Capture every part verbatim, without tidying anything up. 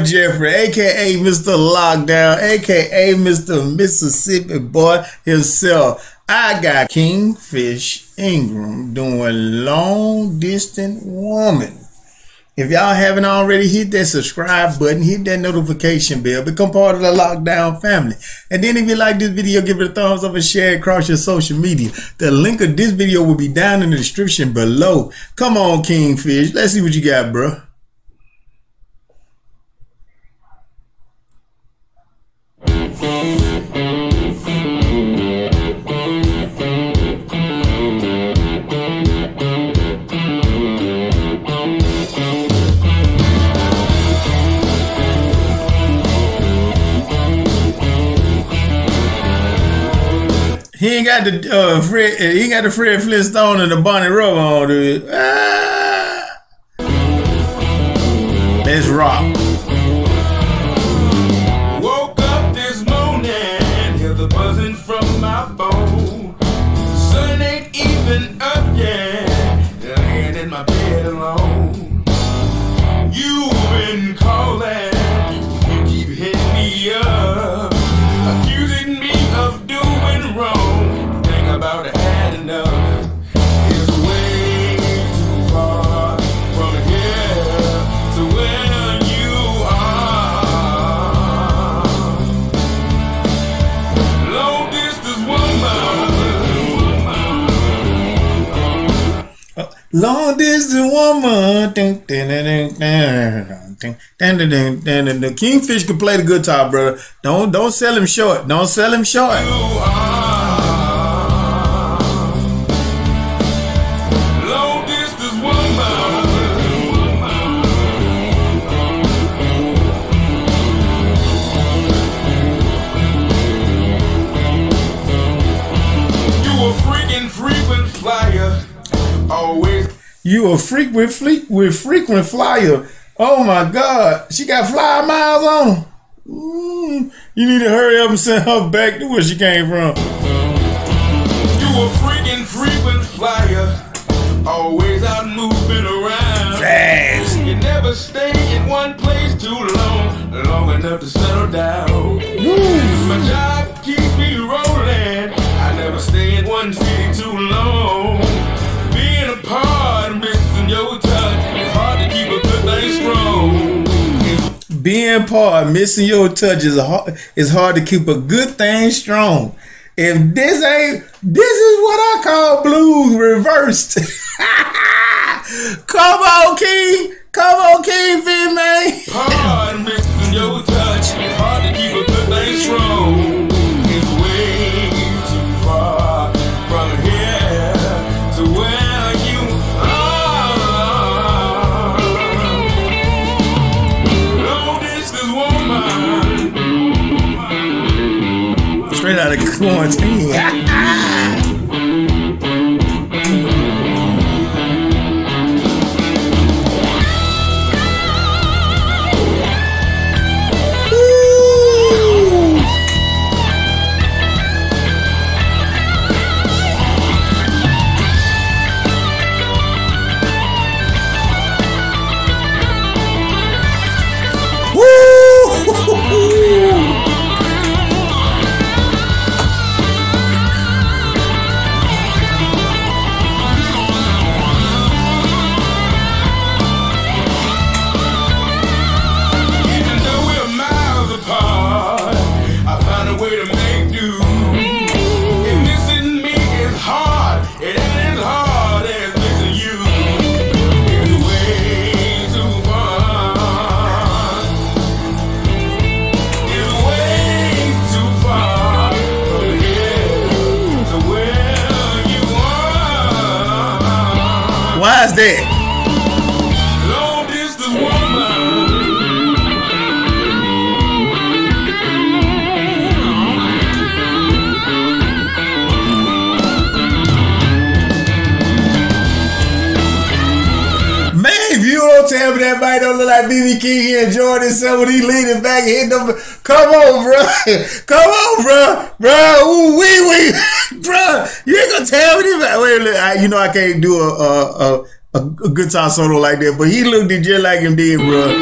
boy Jeffrey, aka Mister Lockdown, aka Mister Mississippi Boy himself. I got Kingfish Ingram doing Long Distant Woman. If y'all haven't already, hit that subscribe button, hit that notification bell, become part of the Lockdown family. And then if you like this video, give it a thumbs up and share it across your social media. The link of this video will be down in the description below. Come on, Kingfish, let's see what you got, bro. He ain't got the uh, Fred. He ain't got the Fred Flintstone and the Bonnie Rowe on, dude. Ah. Let's rock. Woke up this morning, hear the buzzing from my phone. Sun ain't even up yet, laying in my bed alone. You've been calling, you keep hitting me up, accusing me of doing wrong. About it, had enough. It's way too far from here to where you are. Long distance woman. Long distance woman. Dun, dun, dun, dun, dun. The Kingfish can play the guitar, brother. Don't don't sell him short. Don't sell him short. You a freak with fleet with frequent flyer. Oh my God, she got fly miles on her. Mm, you need to hurry up and send her back to where she came from. You a freaking frequent flyer, always out moving around. Fast. You never stay in one place too long, long enough to settle down. Woo. My job keeps me rolling. I never stay in one city too long. Being apart, missing your touch, it's hard to keep a good thing strong. Being apart, missing your touch is hard. It's hard to keep a good thing strong. If this ain't, this is what I call blues reversed. Come on, King. Come on, King, V, man. Hard missing your touch, it's hard to keep a good thing strong. Straight out of quarantine. Why is that? Long distance woman. Man, if you don't tell me that might don't look like B B King, he enjoyed himself when he leaning back hitting them. Come on, bro. Come on, bro. Bro, ooh, wee wee. Bro, you ain't gonna tell me this. Wait a minute, I, you know I can't do a a, a a guitar solo like that, but he looked just like him did, bro.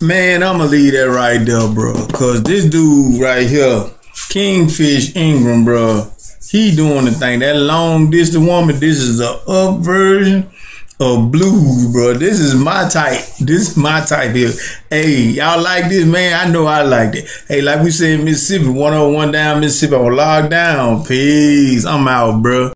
Man, I'ma leave that right there, bro. Cause this dude right here, Kingfish Ingram, bro, he doing the thing. That long distance woman, this is the up version of blues, bro. This is my type. This is my type here. Hey, y'all like this, man? I know I like it. Hey, like we said in Mississippi, one oh one down Mississippi on lockdown. Peace. I'm out, bro.